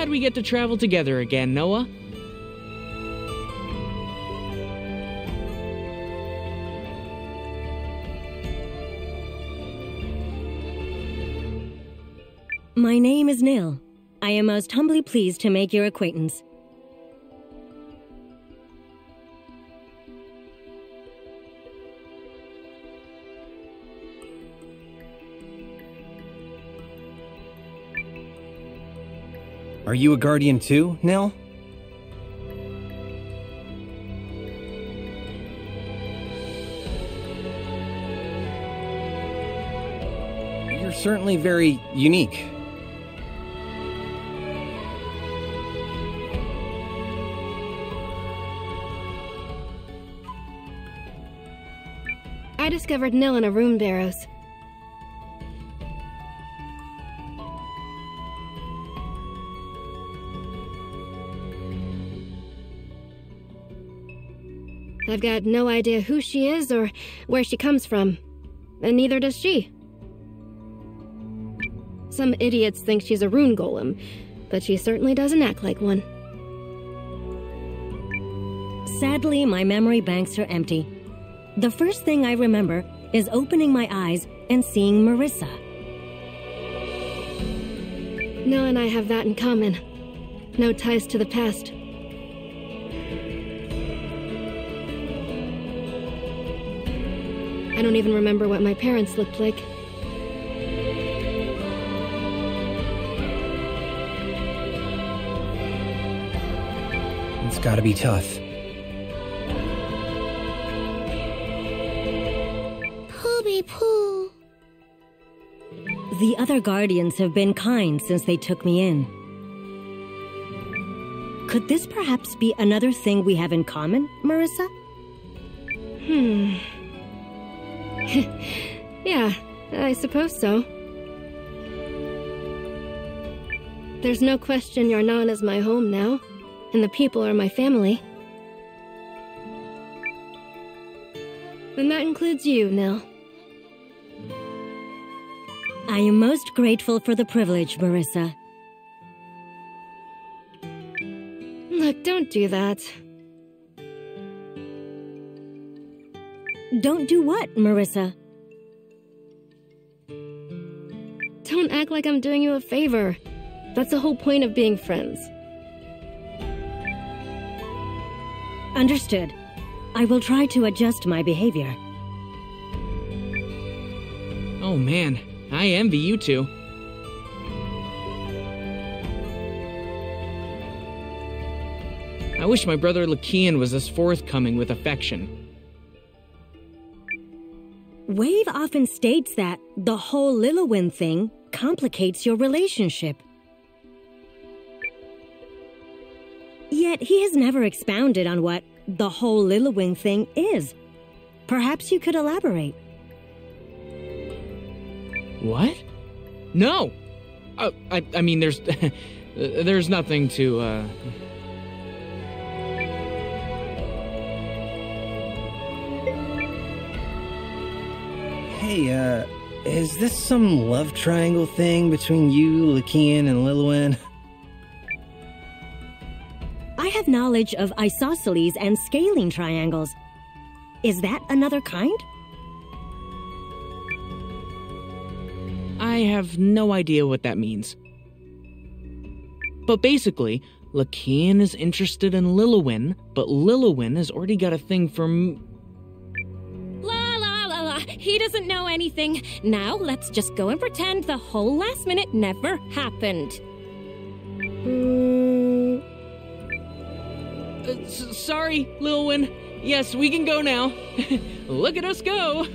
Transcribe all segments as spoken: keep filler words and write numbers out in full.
glad we get to travel together again, Noah. My name is Nil. I am most humbly pleased to make your acquaintance. Are you a guardian too, Nil? You're certainly very unique. I discovered Nil in a room, Barrows. I've got no idea who she is or where she comes from, and neither does she. Some idiots think she's a rune golem, but she certainly doesn't act like one. Sadly, my memory banks are empty. The first thing I remember is opening my eyes and seeing Marissa. Noah and I have that in common. No ties to the past. I don't even remember what my parents looked like. It's gotta be tough. The other guardians have been kind since they took me in. Could this perhaps be another thing we have in common, Marissa? Hmm. Yeah, I suppose so. There's no question Yarnan is my home now, and the people are my family. And that includes you, Nil. I am most grateful for the privilege, Marissa. Look, don't do that. Don't do what, Marissa? Don't act like I'm doing you a favor. That's the whole point of being friends. Understood. I will try to adjust my behavior. Oh, man. I envy you two. I wish my brother Lakian was as forthcoming with affection. Wave often states that the whole Lilwin thing complicates your relationship. Yet he has never expounded on what the whole Lilwin thing is. Perhaps you could elaborate. What? No! Uh, I, I mean, there's... there's nothing to, uh... Hey, uh... is this some love triangle thing between you, Lycian, and Lilwin? I have knowledge of isosceles and scaling triangles. Is that another kind? I have no idea what that means. But basically, Lycaon is interested in Lilwin, but Lilwin has already got a thing for m- La la la la, he doesn't know anything. Now let's just go and pretend the whole last minute never happened. Mm. Uh, s- sorry, Lilwin. Yes, we can go now. Look at us go!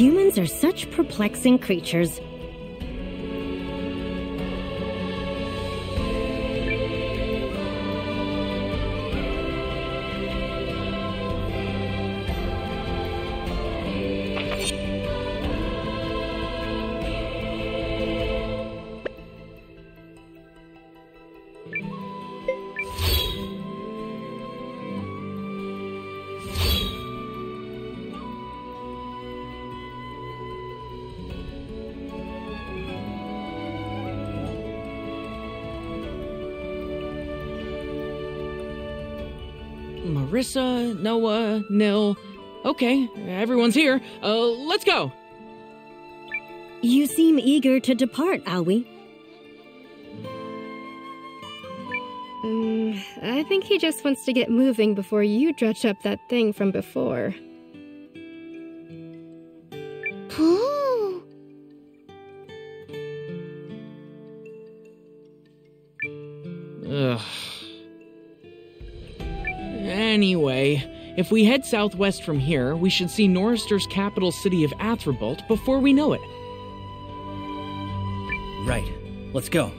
Humans are such perplexing creatures. Marissa, Noah, Nil. Okay, everyone's here. Uh, let's go! You seem eager to depart, Alwi. Um, I think he just wants to get moving before you dredge up that thing from before. Ugh. Anyway, if we head southwest from here, we should see Norrister's capital city of Athrobolt before we know it. Right. Let's go.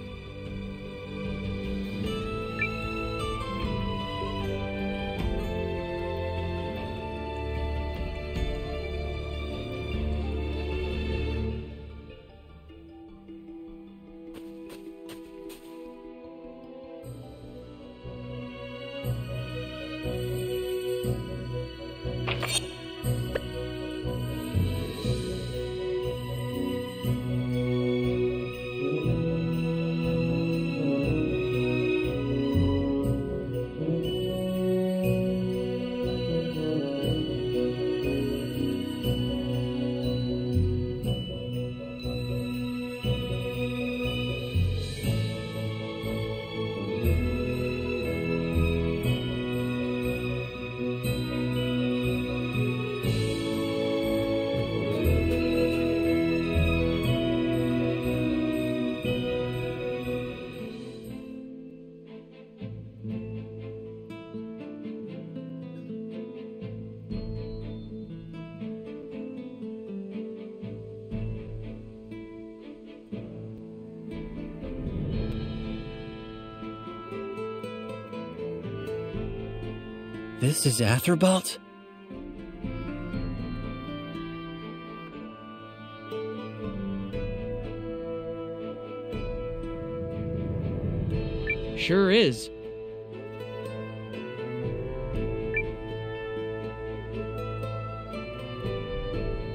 This is Athrobolt? Sure is.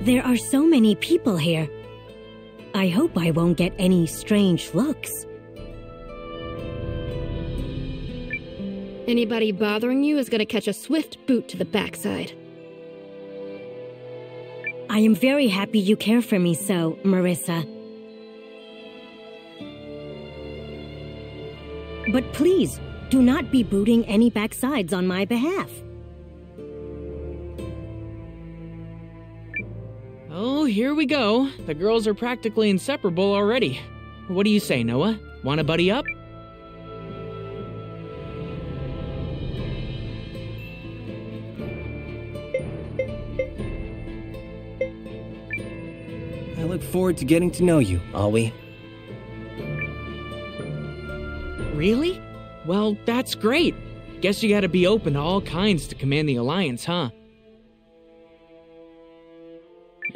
There are so many people here. I hope I won't get any strange looks. Anybody bothering you is going to catch a swift boot to the backside. I am very happy you care for me so, Marissa. But please, do not be booting any backsides on my behalf. Oh, here we go. The girls are practically inseparable already. What do you say, Noah? Want to buddy up? Forward to getting to know you, Aoi. Really? Well, that's great. Guess you gotta be open to all kinds to command the Alliance, huh?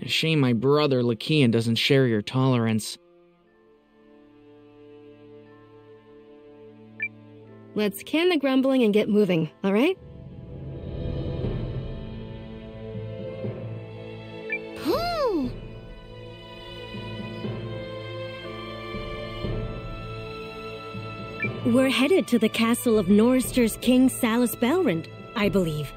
Shame my brother Lakian doesn't share your tolerance. Let's can the grumbling and get moving, alright? We're headed to the castle of Norrister's King Sallust Baelrundt, I believe.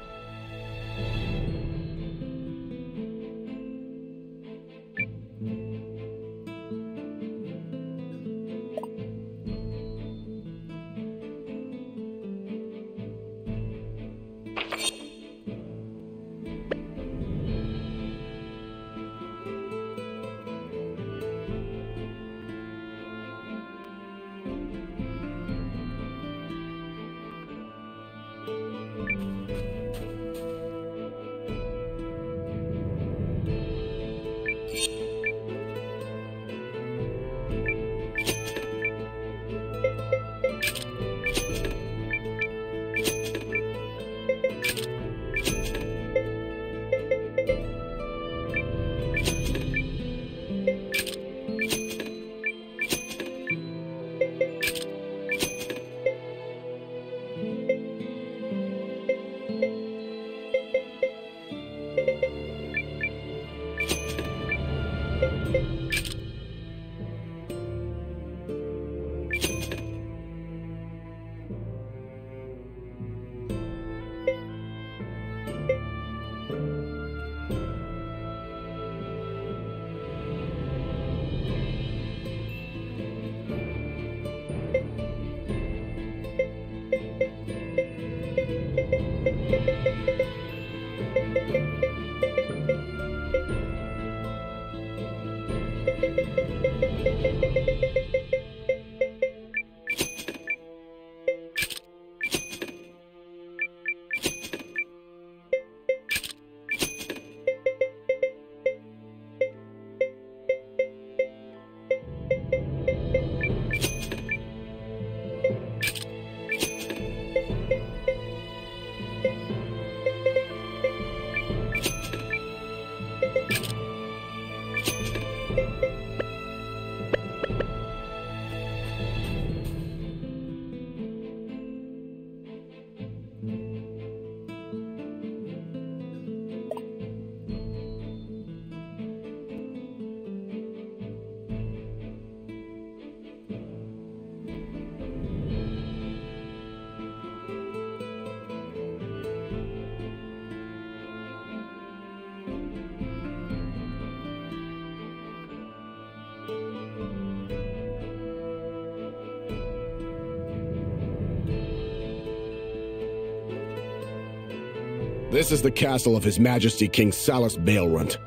This is the castle of His Majesty King Sallust Baelrundt.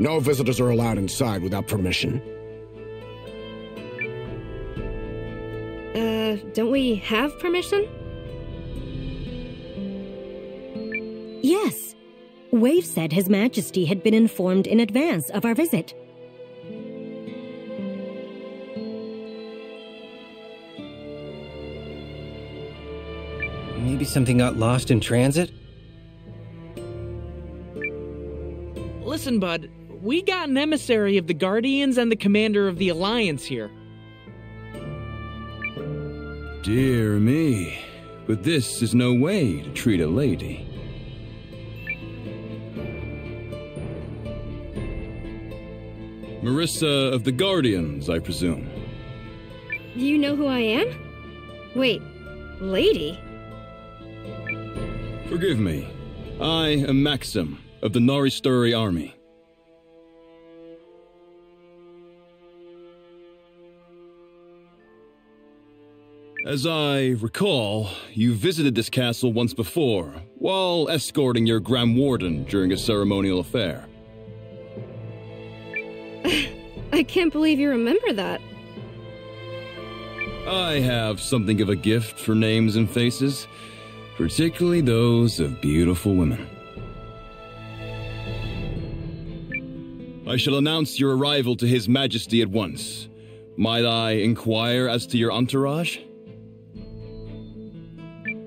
No visitors are allowed inside without permission. Uh, don't we have permission? Yes. Wave said His Majesty had been informed in advance of our visit. Maybe something got lost in transit? Listen, bud, we got an emissary of the Guardians and the commander of the Alliance here. Dear me, but this is no way to treat a lady. Marissa of the Guardians, I presume. You know who I am? Wait, lady? Forgive me. I am Maxime of the Naristuri army. As I recall, you visited this castle once before, while escorting your Gram Warden during a ceremonial affair. I can't believe you remember that. I have something of a gift for names and faces, particularly those of beautiful women. I shall announce your arrival to His Majesty at once. Might I inquire as to your entourage?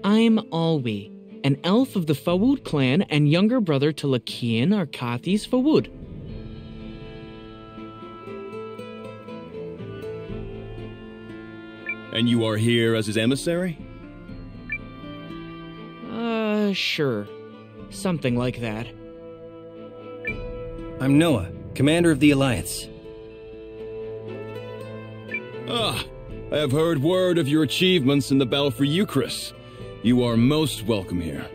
I'm Alwi, an elf of the Fawood clan and younger brother to Lakian Arkathis Fawood. And you are here as his emissary? Uh, sure. Something like that. I'm Noah, commander of the Alliance. Ah, I have heard word of your achievements in the battle for Eucharist. You are most welcome here.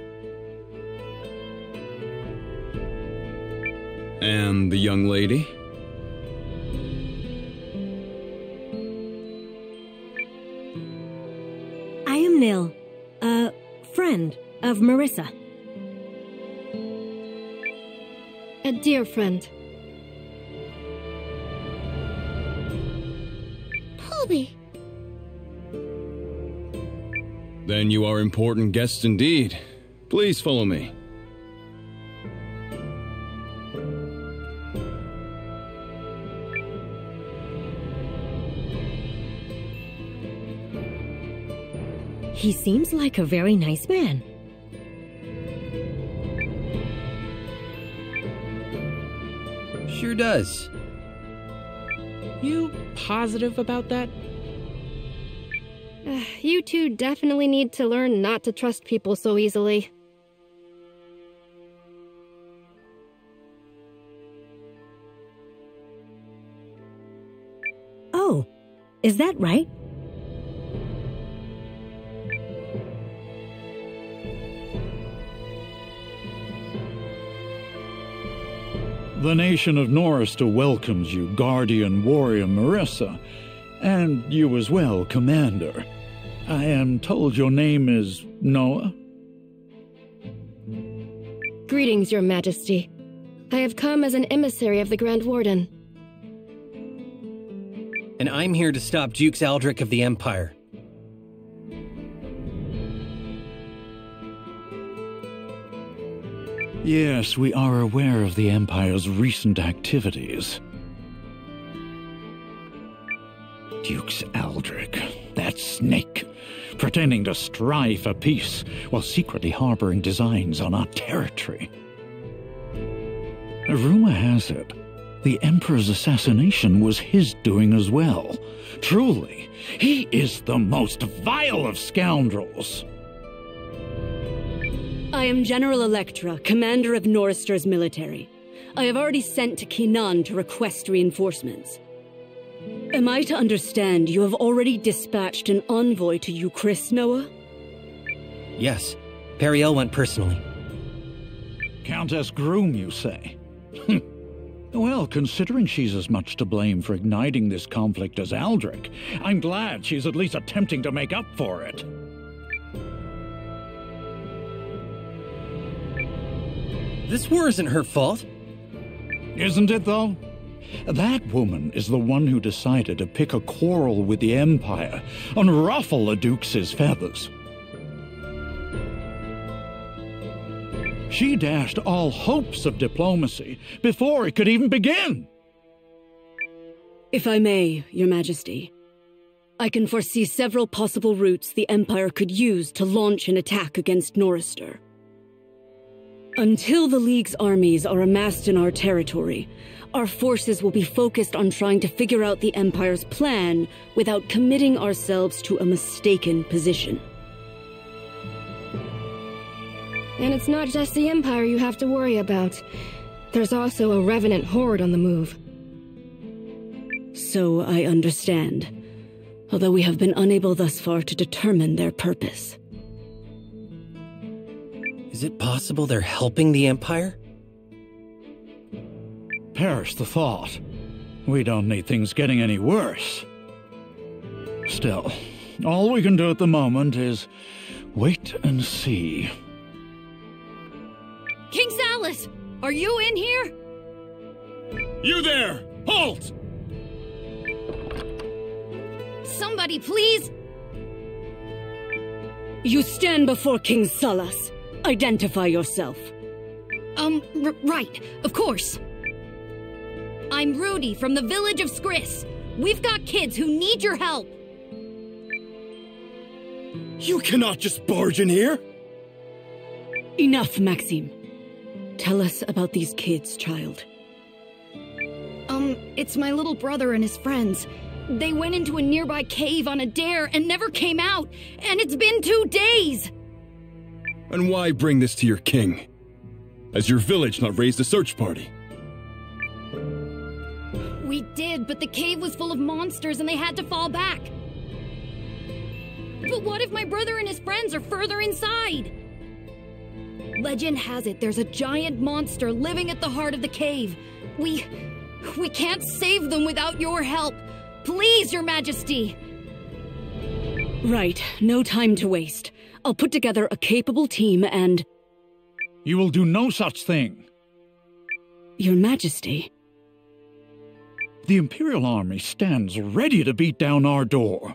And the young lady? I am Nil, a friend of Marissa. A dear friend. Toby. Then you are important guests indeed. Please follow me. He seems like a very nice man. Sure does. You positive about that? Uh, you two definitely need to learn not to trust people so easily. Oh, is that right? The nation of Norrister welcomes you, Guardian Warrior Marissa, and you as well, Commander. I am told your name is Noah. Greetings, Your Majesty. I have come as an emissary of the Grand Warden. And I'm here to stop Duke Aldrich of the Empire. Yes, we are aware of the Empire's recent activities. Duke Aldrich, that snake, pretending to strive for peace while secretly harboring designs on our territory. A rumor has it, the Emperor's assassination was his doing as well. Truly, he is the most vile of scoundrels. I am General Electra, commander of Norrister's military. I have already sent to Kinan to request reinforcements. Am I to understand you have already dispatched an envoy to Eucharist, Noah? Yes. Pariel went personally. Countess Groom, you say? Well, considering she's as much to blame for igniting this conflict as Aldrich, I'm glad she's at least attempting to make up for it. This war isn't her fault. Isn't it, though? That woman is the one who decided to pick a quarrel with the Empire and ruffle a Duke's feathers. She dashed all hopes of diplomacy before it could even begin. If I may, Your Majesty, I can foresee several possible routes the Empire could use to launch an attack against Norrister. Until the League's armies are amassed in our territory, our forces will be focused on trying to figure out the Empire's plan without committing ourselves to a mistaken position. And it's not just the Empire you have to worry about. There's also a Revenant horde on the move. So I understand, although we have been unable thus far to determine their purpose. Is it possible they're helping the Empire? Perish the thought. We don't need things getting any worse. Still, all we can do at the moment is wait and see. King Salas, are you in here? You there! Halt! Somebody, please! You stand before King Salas. Identify yourself. Um, right, of course. I'm Rudy from the village of Skriss. We've got kids who need your help. You cannot just barge in here. Enough, Maxime. Tell us about these kids, child. Um, it's my little brother and his friends. They went into a nearby cave on a dare and never came out, and it's been two days. And why bring this to your king? Has your village not raised a search party? We did, but the cave was full of monsters and they had to fall back. But what if my brother and his friends are further inside? Legend has it there's a giant monster living at the heart of the cave. We... we can't save them without your help. Please, Your Majesty! Right. No time to waste. I'll put together a capable team and... You will do no such thing. Your Majesty. The Imperial Army stands ready to beat down our door.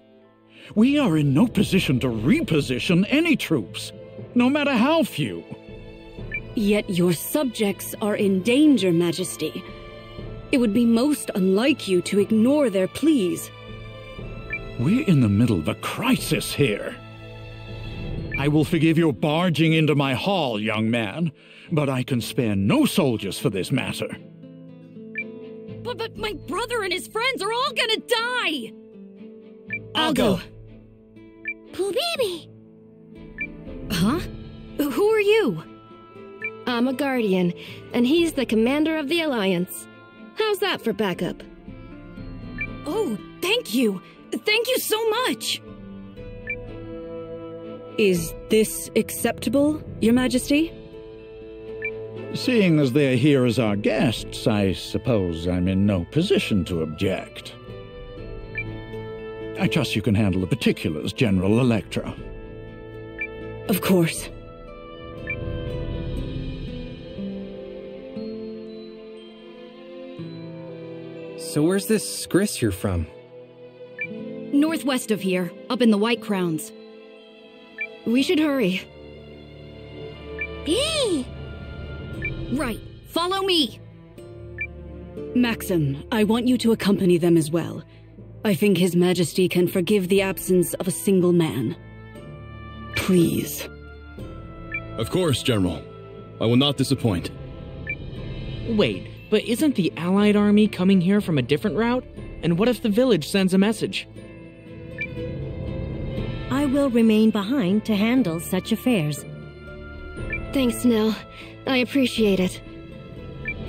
We are in no position to reposition any troops, no matter how few. Yet your subjects are in danger, Majesty. It would be most unlike you to ignore their pleas. We're in the middle of a crisis here. I will forgive your barging into my hall, young man, but I can spare no soldiers for this matter. But, but my brother and his friends are all gonna die! I'll, I'll go. Pooh-baby! Huh? Who are you? I'm a guardian, and he's the commander of the Alliance. How's that for backup? Oh, thank you! Thank you so much! Is this acceptable, Your Majesty? Seeing as they're here as our guests, I suppose I'm in no position to object. I trust you can handle the particulars, General Electra. Of course. So where's this Skriss you're from? Northwest of here, up in the White Crowns. We should hurry. Eee! Right. Follow me! Maxim, I want you to accompany them as well. I think His Majesty can forgive the absence of a single man. Please. Of course, General. I will not disappoint. Wait, but isn't the Allied army coming here from a different route? And what if the village sends a message? I will remain behind to handle such affairs. Thanks, Nil. I appreciate it.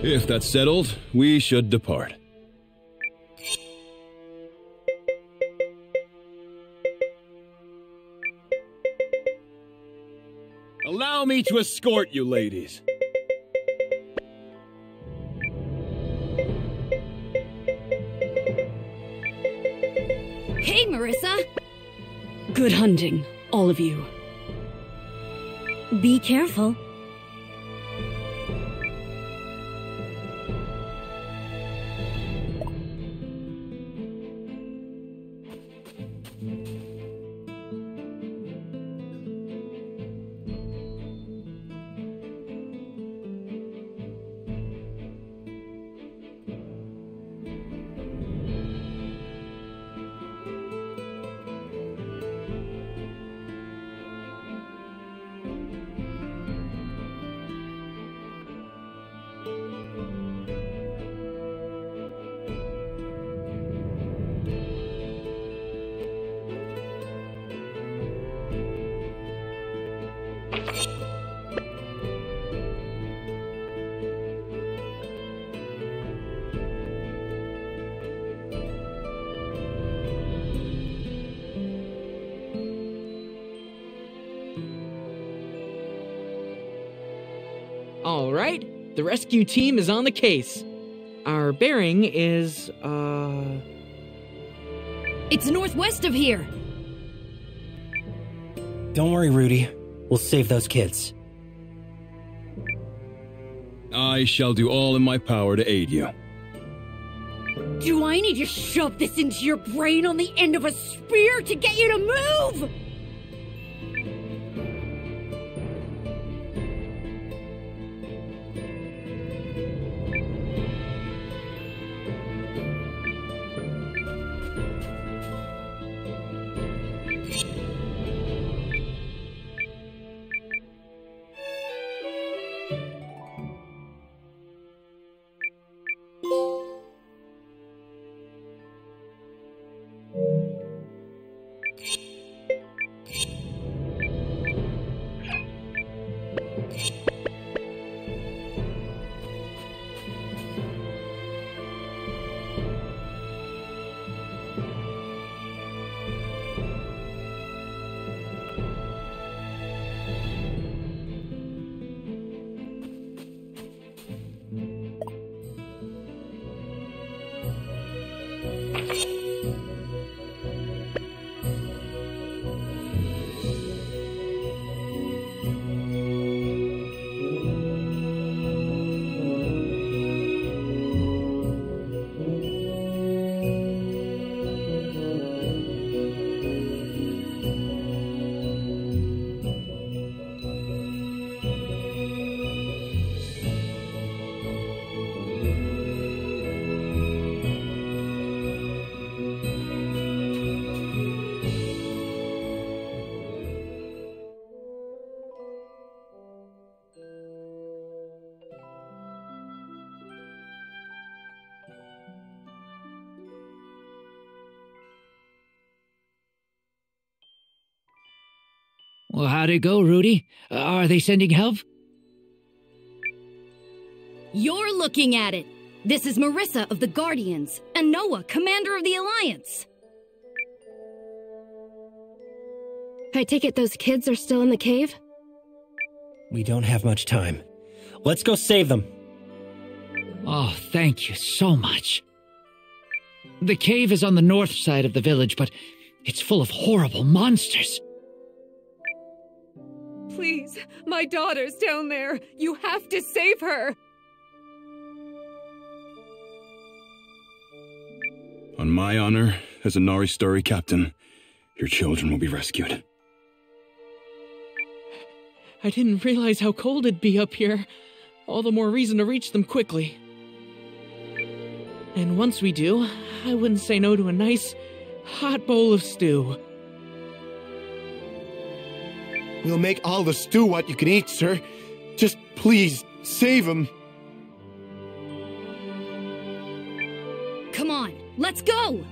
If that's settled, we should depart. Allow me to escort you, ladies. Hey, Marissa. Good hunting, all of you. Be careful. All right, the rescue team is on the case. Our bearing is, uh... it's northwest of here. Don't worry, Rudy. We'll save those kids. I shall do all in my power to aid you. Do I need to shove this into your brain on the end of a spear to get you to move? Well, how'd it go, Rudy? Uh, are they sending help? You're looking at it. This is Marissa of the Guardians, and Noah, commander of the Alliance. I take it those kids are still in the cave? We don't have much time. Let's go save them. Oh, thank you so much. The cave is on the north side of the village, but it's full of horrible monsters. Please, my daughter's down there. You have to save her. On my honor, as a Naristuri captain, your children will be rescued. I didn't realize how cold it'd be up here. All the more reason to reach them quickly. And once we do, I wouldn't say no to a nice, hot bowl of stew. We'll make all the stew what you can eat, sir. Just please, save him. Come on, let's go!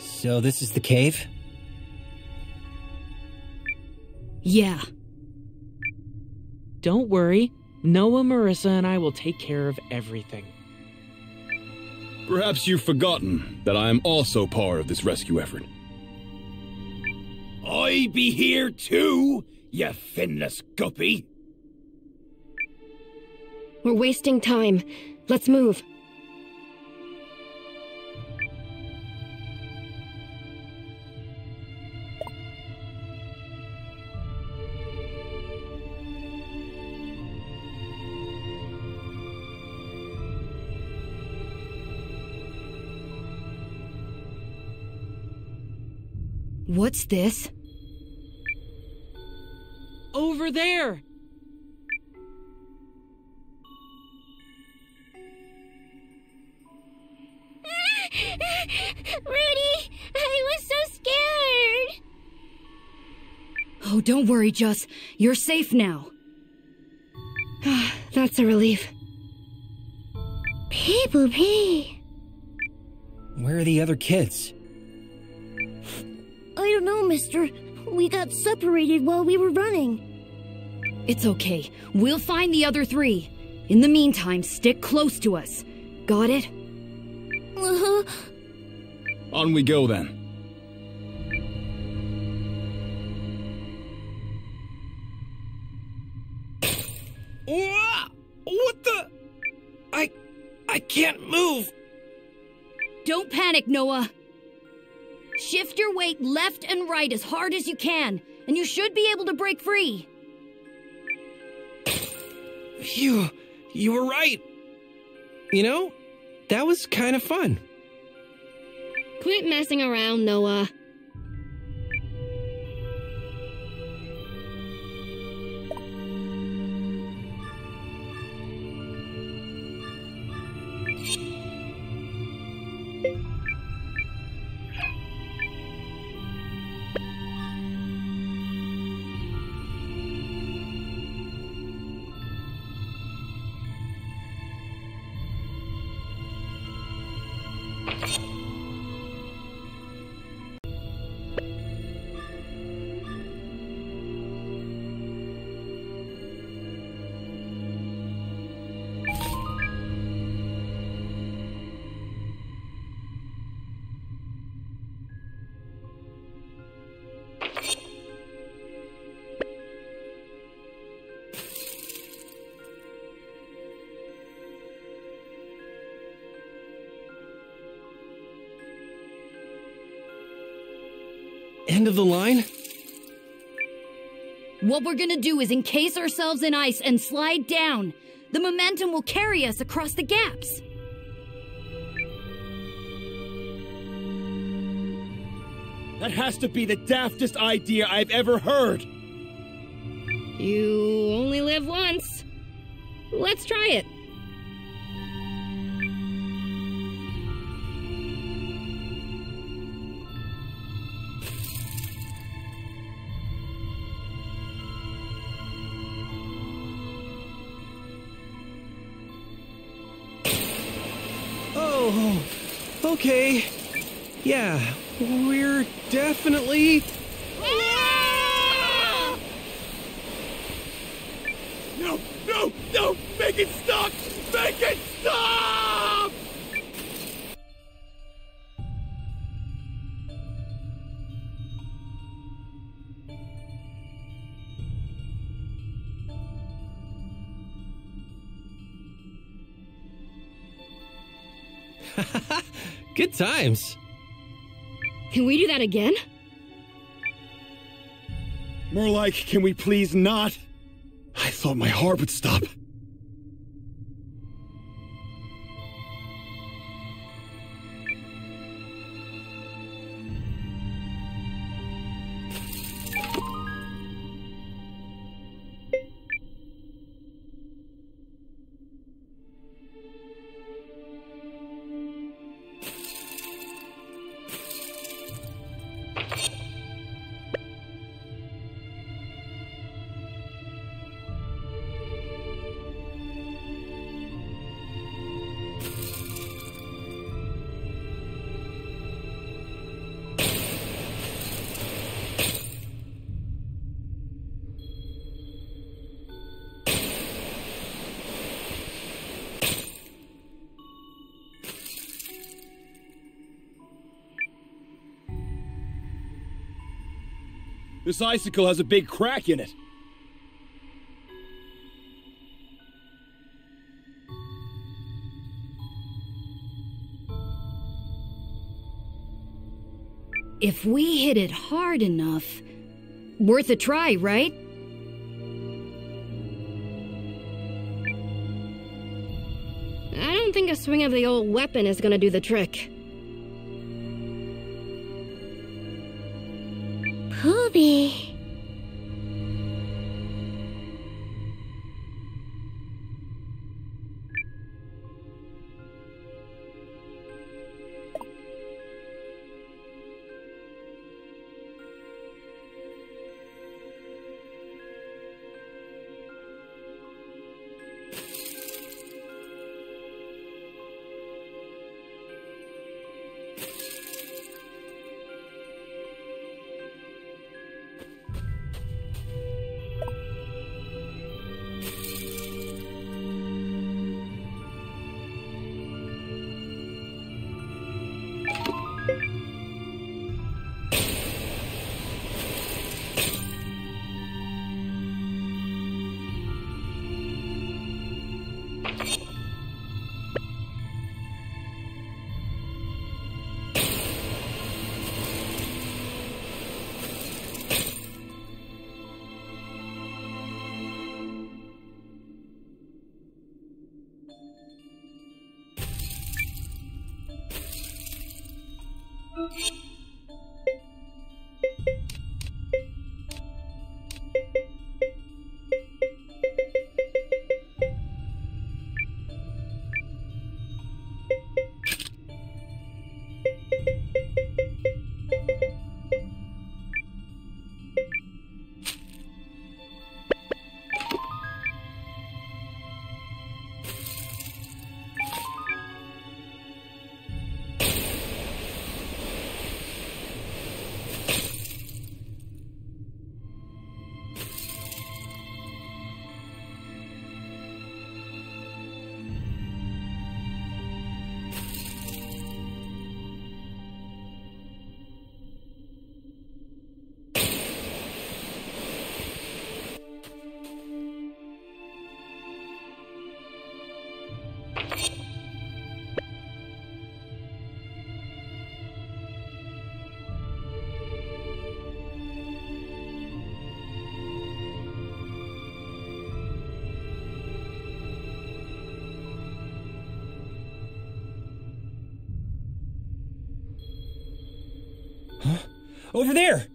So this is the cave? Yeah. Don't worry. Noah, Marissa, and I will take care of everything. Perhaps you've forgotten that I am also part of this rescue effort. I be here too, you finless guppy. We're wasting time. Let's move. What's this? Over there! Rudy, I was so scared! Oh, don't worry, Jus. You're safe now. Ah, that's a relief. Pee boo pee. Where are the other kids? I don't know, mister. We got separated while we were running. It's okay. We'll find the other three. In the meantime, stick close to us. Got it? Uh-huh. On we go, then. What the? I... I can't move. Don't panic, Noah. Shift your weight left and right as hard as you can, and you should be able to break free. Phew, you were right. You know, that was kind of fun. Quit messing around, Noah. End of the line? What we're gonna do is encase ourselves in ice and slide down. The momentum will carry us across the gaps. That has to be the daftest idea I've ever heard. You only live once. Let's try it. Okay, yeah, we're definitely... Ah! No, no, no! Make it stop! Make it stop! Good times. Can we do that again? More like, can we please not? I thought my heart would stop. This icicle has a big crack in it. If we hit it hard enough, worth a try, right? I don't think a swing of the old weapon is gonna do the trick. Toby. Over there!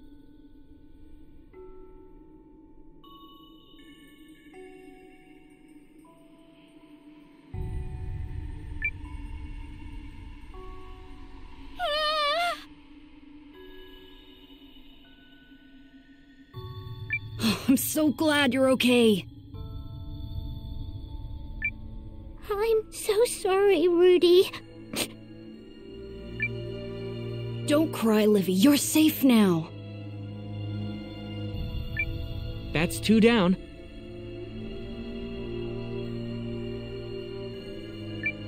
I'm so glad you're okay. I'm so sorry, Rudy. Don't cry, Livy. You're safe now. That's two down.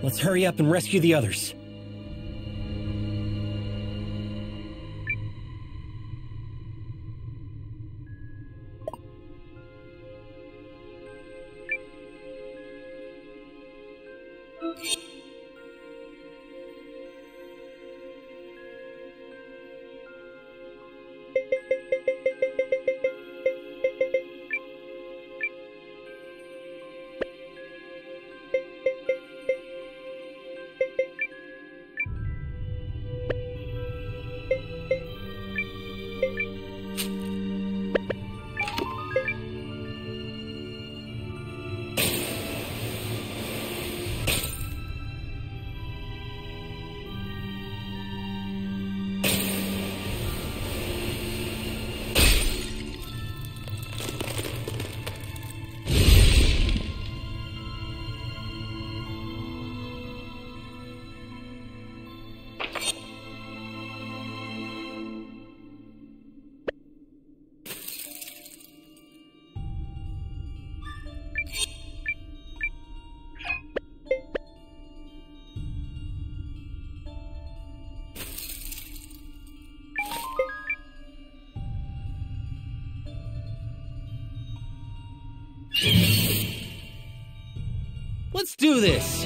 Let's hurry up and rescue the others. Let's do this!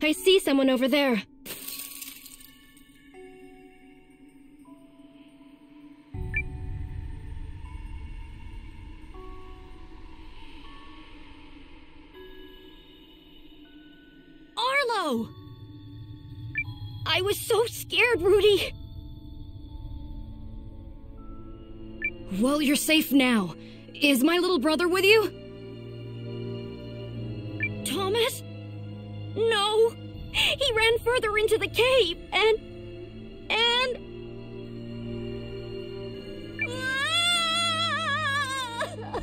I see someone over there. Arlo! I was so scared, Rudy! Well, you're safe now. Is my little brother with you? Thomas? No! He ran further into the cave, and... and... Ah!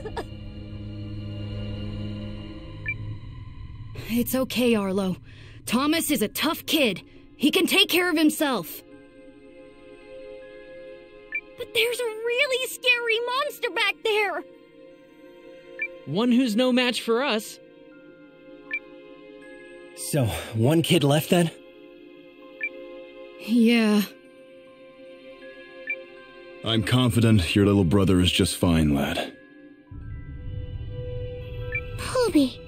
It's okay, Arlo. Thomas is a tough kid. He can take care of himself. But there's a really scary monster back there! One who's no match for us. So, one kid left then? Yeah. I'm confident your little brother is just fine, lad. Toby.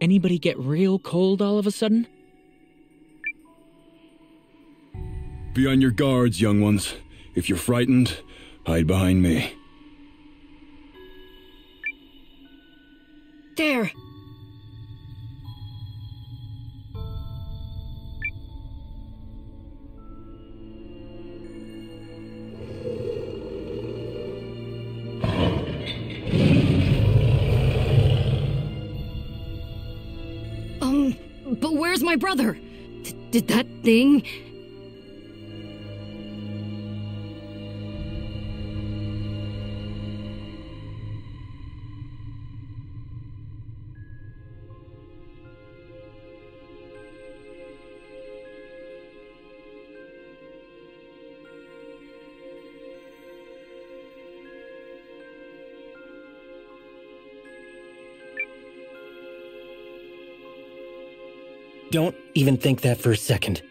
Anybody get real cold all of a sudden? Be on your guards, young ones. If you're frightened, hide behind me. There! My brother! D- did that thing... Don't even think that for a second.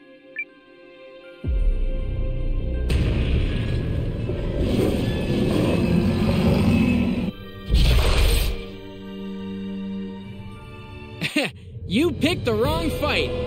You picked the wrong fight!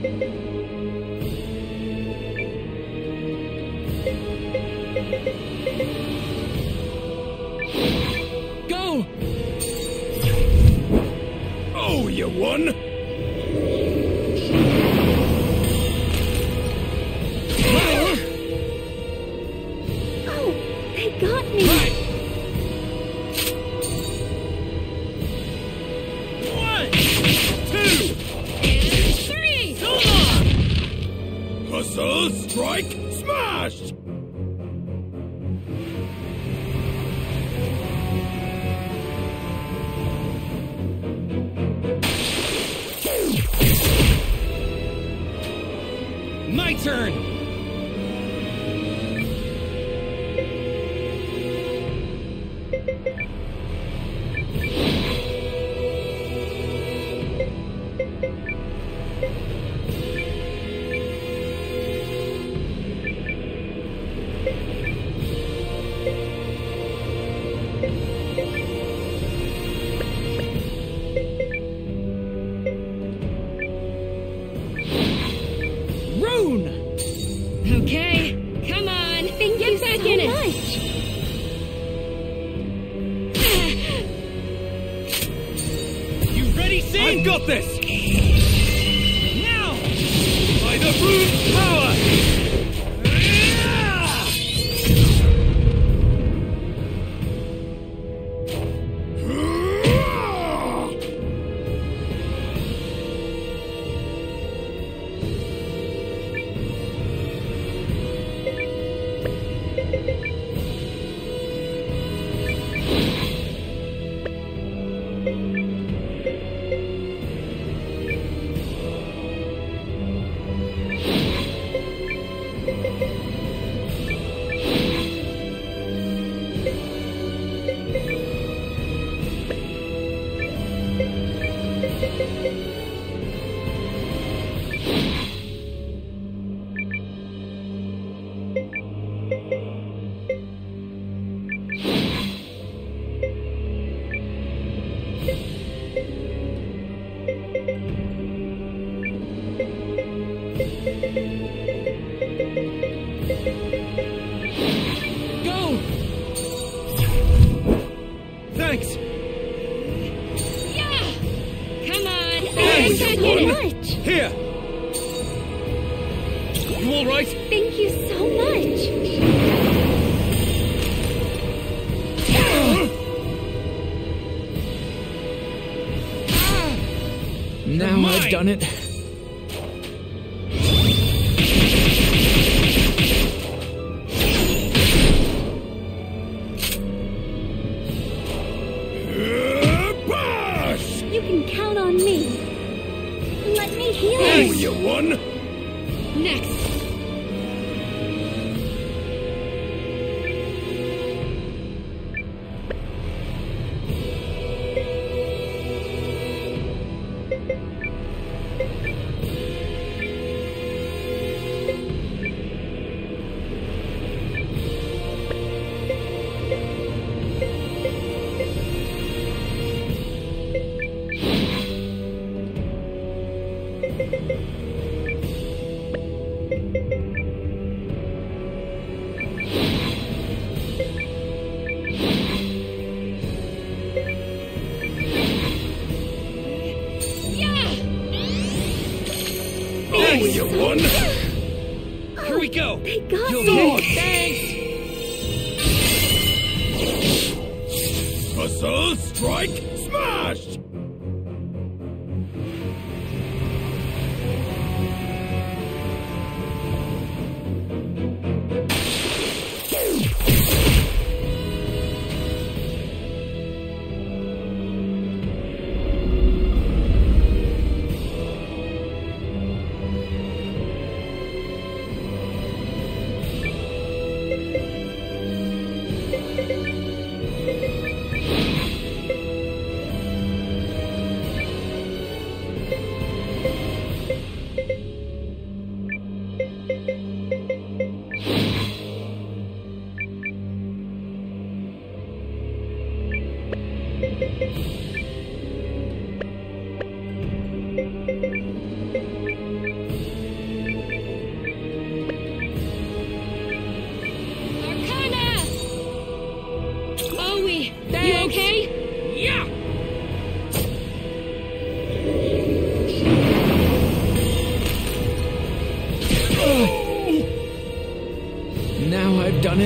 Go! Oh, you won! Strike! Smashed! My turn! Done it. You can count on me. Let me heal you. Oh, you won. Next.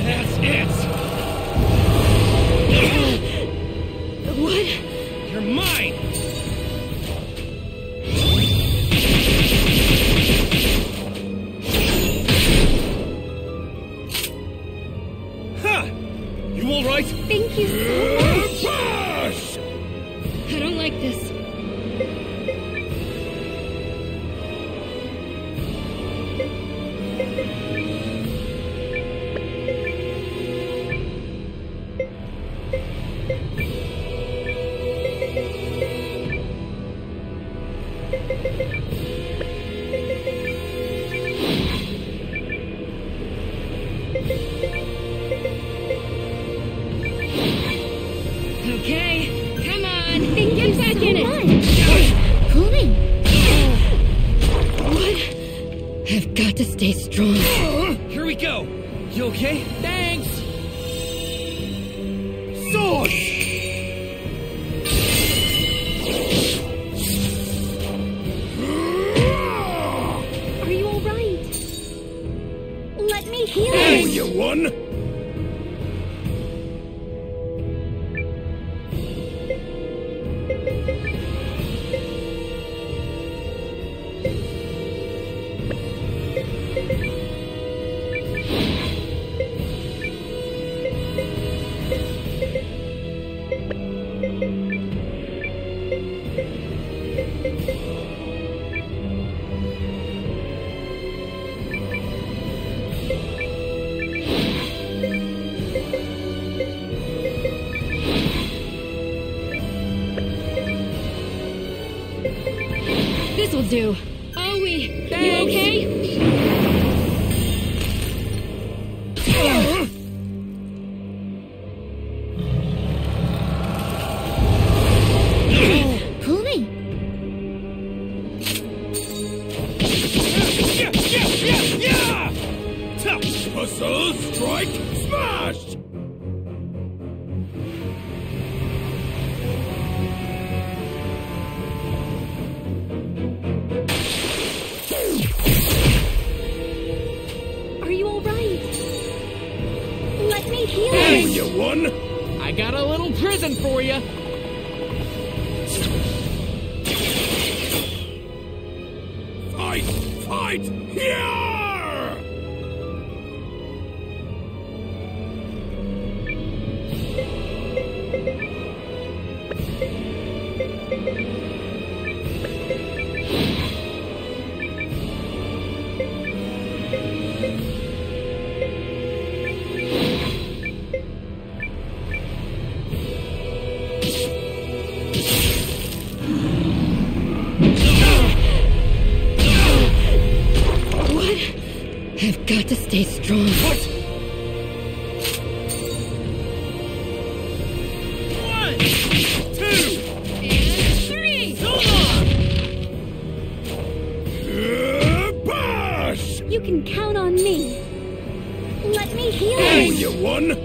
That's it! What? You're mine! Ha! You alright? Thank you so much! I don't like this. Do. Aoi, you okay? Pull me. Yeah, yeah, yeah, yeah! Tap, puzzle, strike, smash! I got a little prison for you. Fight! Fight! Yeah! Got to stay strong. What? One, two, and three. So long. Bash! You can count on me. Let me heal you. Oh, you won.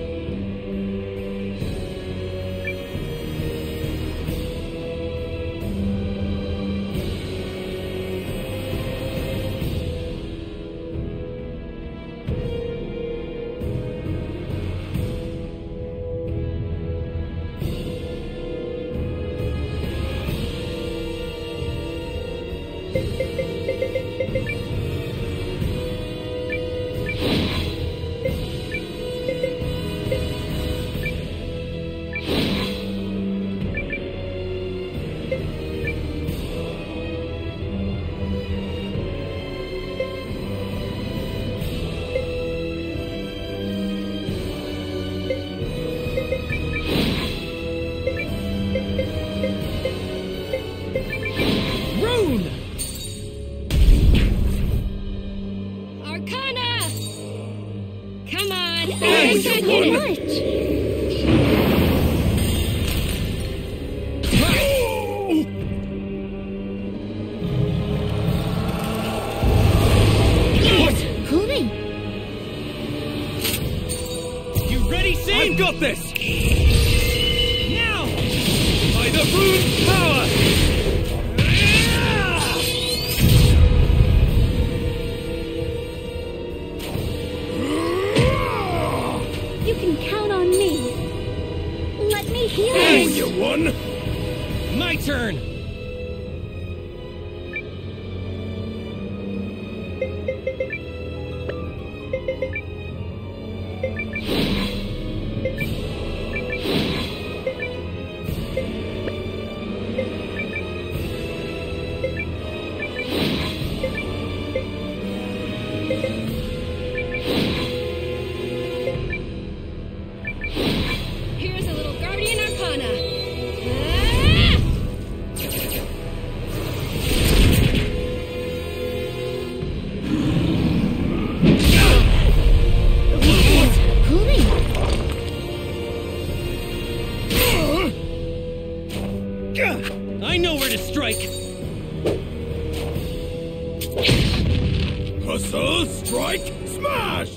Soul Strike Smash!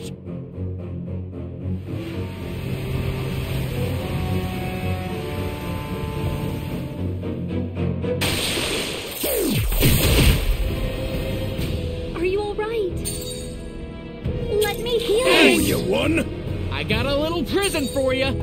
Are you all right? Let me heal you! You won! I got a little present for you!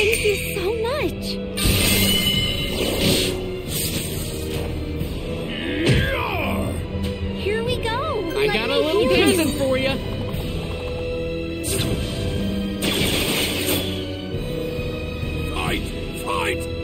thinks he's so much. Here we go. I Let got a little present for you. Fight, fight,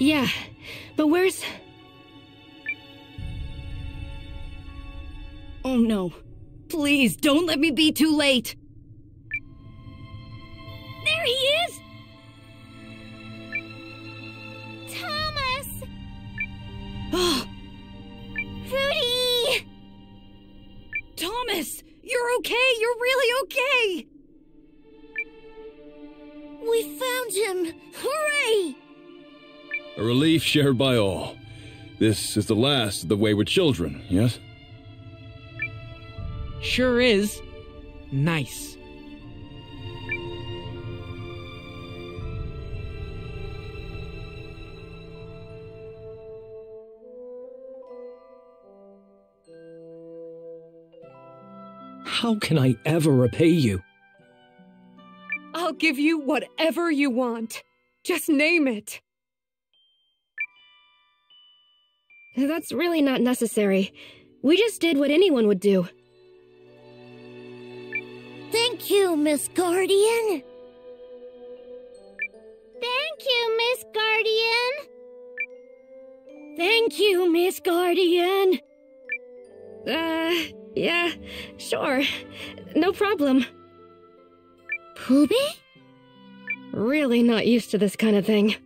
yeah, but where's... Oh no. Please, don't let me be too late! There he is! Thomas! Oh! Rudy! Thomas! You're okay! You're really okay! We found him! Hooray! A relief shared by all. This is the last of the wayward children, yes? Sure is. Nice. How can I ever repay you? I'll give you whatever you want. Just name it. That's really not necessary. We just did what anyone would do. Thank you, Miss Guardian. Thank you, Miss Guardian. Thank you, Miss Guardian. Uh, yeah, sure. No problem. Poopy? Really not used to this kind of thing.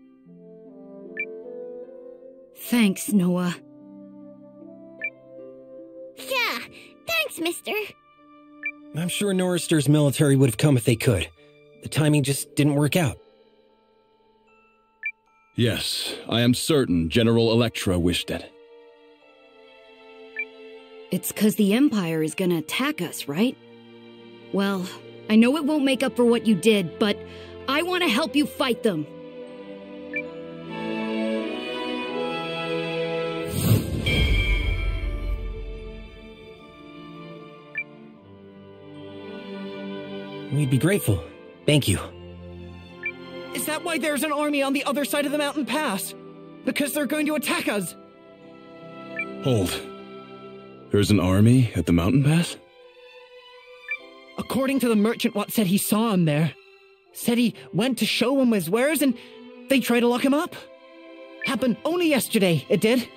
Thanks, Noah. Yeah, thanks, mister. I'm sure Norrister's military would have come if they could. The timing just didn't work out. Yes, I am certain General Electra wished it. It's 'cause the Empire is gonna attack us, right? Well, I know it won't make up for what you did, but I want to help you fight them. We'd be grateful. Thank you. Is that why there's an army on the other side of the mountain pass? Because they're going to attack us! Hold. There's an army at the mountain pass? According to the merchant what said he saw him there. Said he went to show him his wares and they tried to lock him up. Happened only yesterday, it did.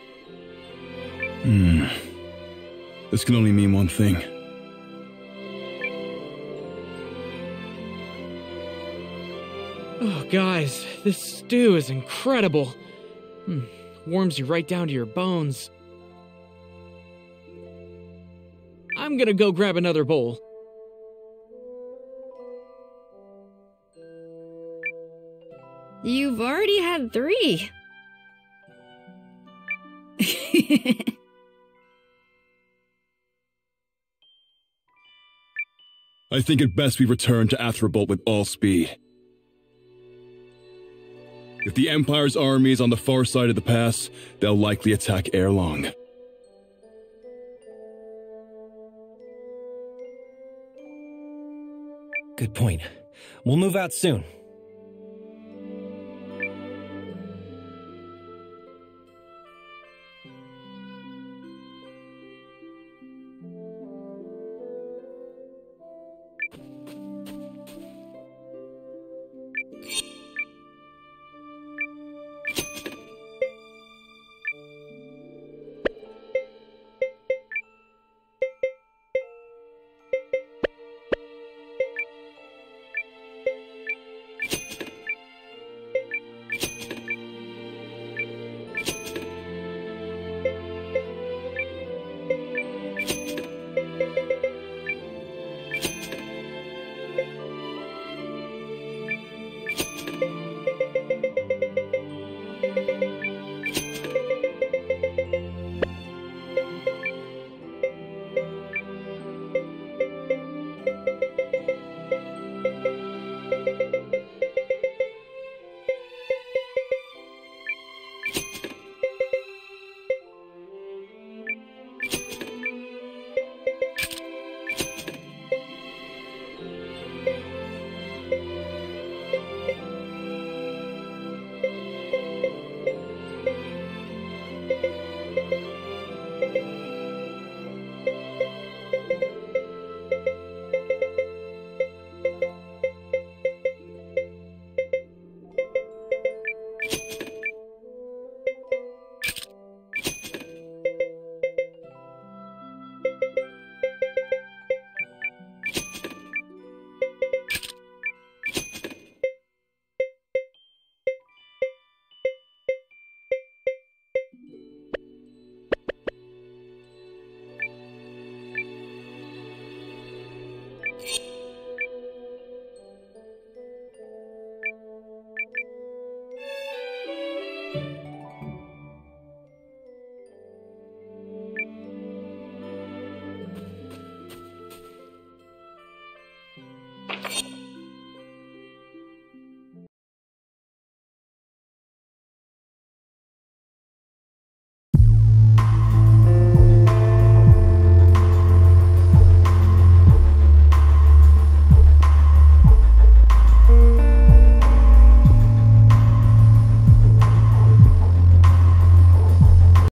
Hmm. This can only mean one thing. Oh, guys, this stew is incredible. Hmm. Warms you right down to your bones. I'm gonna go grab another bowl. You've already had three. I think it best we return to Athrobolt with all speed. If the Empire's army is on the far side of the pass, they'll likely attack ere long. Good point. We'll move out soon.